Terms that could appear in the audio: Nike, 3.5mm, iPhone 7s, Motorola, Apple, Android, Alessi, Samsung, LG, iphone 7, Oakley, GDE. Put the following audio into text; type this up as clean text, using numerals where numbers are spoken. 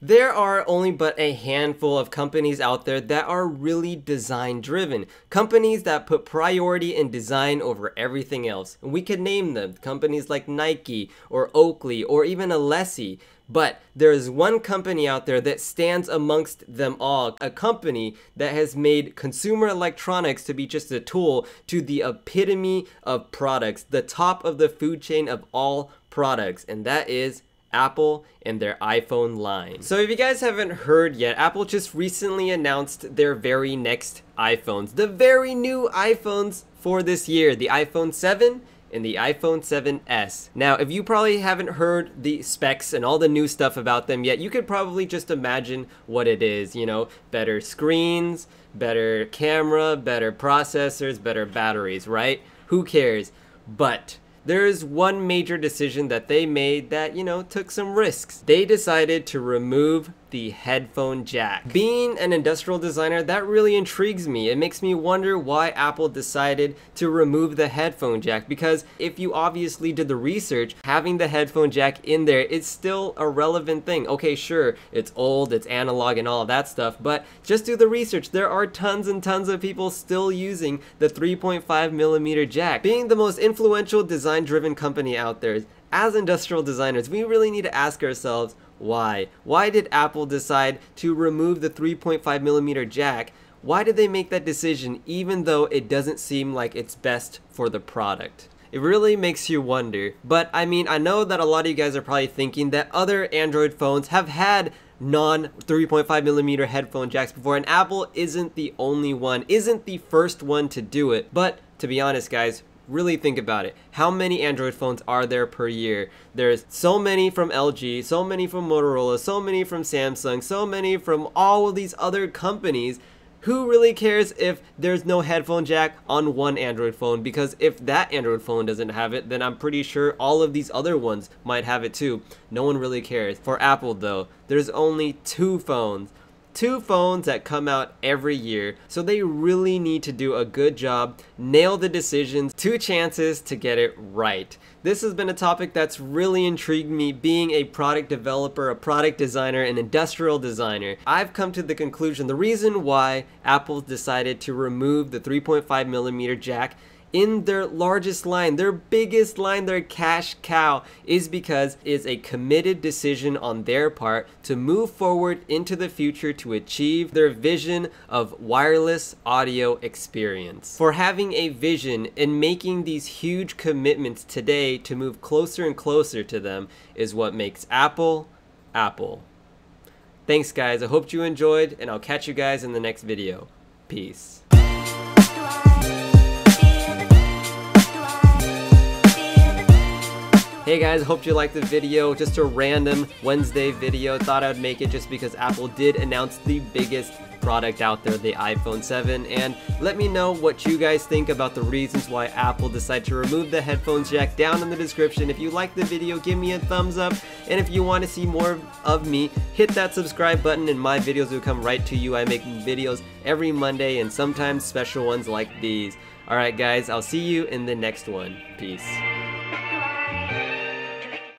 There are only but a handful of companies out there that are really design driven. Companies that put priority in design over everything else. And we could name them, companies like Nike or Oakley or even Alessi. But there is one company out there that stands amongst them all, a company that has made consumer electronics to be just a tool to the epitome of products, the top of the food chain of all products, and that is Apple and their iPhone line. So if you guys haven't heard yet, Apple just recently announced their very next iPhones, the very new iPhones for this year, the iPhone 7 and the iPhone 7s. Now, if you probably haven't heard the specs and all the new stuff about them yet, you could probably just imagine what it is, you know, better screens, better camera, better processors, better batteries, right? Who cares? But there is one major decision that they made that, you know, took some risks. They decided to remove the headphone jack. Being an industrial designer, that really intrigues me. It makes me wonder why Apple decided to remove the headphone jack, because if you obviously did the research, having the headphone jack in there is still a relevant thing. Okay, sure, it's old, it's analog and all of that stuff, but just do the research. There are tons and tons of people still using the 3.5mm jack. Being the most influential design-driven company out there, as industrial designers, we really need to ask ourselves, why? Why did Apple decide to remove the 3.5mm jack? Why did they make that decision even though it doesn't seem like it's best for the product? It really makes you wonder. But I mean, I know that a lot of you guys are probably thinking that other Android phones have had non 3.5mm headphone jacks before, and Apple isn't the only one, isn't the first one to do it. But to be honest, guys, really think about it. How many Android phones are there per year? There's so many from LG, so many from Motorola, so many from Samsung, so many from all of these other companies. Who really cares if there's no headphone jack on one Android phone? Because if that Android phone doesn't have it, then I'm pretty sure all of these other ones might have it too. No one really cares. For Apple though, there's only two phones that come out every year, so they really need to do a good job, nail the decisions, two chances to get it right. This has been a topic that's really intrigued me. Being a product developer, a product designer, an industrial designer, I've come to the conclusion the reason why Apple decided to remove the 3.5mm jack in their largest line, their biggest line, their cash cow, is because it's a committed decision on their part to move forward into the future to achieve their vision of wireless audio experience. For having a vision and making these huge commitments today to move closer and closer to them is what makes Apple, Apple. Thanks guys, I hope you enjoyed, and I'll catch you guys in the next video. Peace. Hey guys, hope you liked the video. Just a random Wednesday video. Thought I'd make it just because Apple did announce the biggest product out there, the iPhone 7. And let me know what you guys think about the reasons why Apple decided to remove the headphones jack down in the description. If you liked the video, give me a thumbs up. And if you want to see more of me, hit that subscribe button and my videos will come right to you. I make videos every Monday and sometimes special ones like these. Alright guys, I'll see you in the next one. Peace.